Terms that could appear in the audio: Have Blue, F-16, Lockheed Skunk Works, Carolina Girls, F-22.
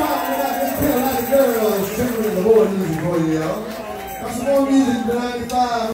talking about this Carolina Girls. Trembling in the Lord music for you, y'all. Got some more music tonight.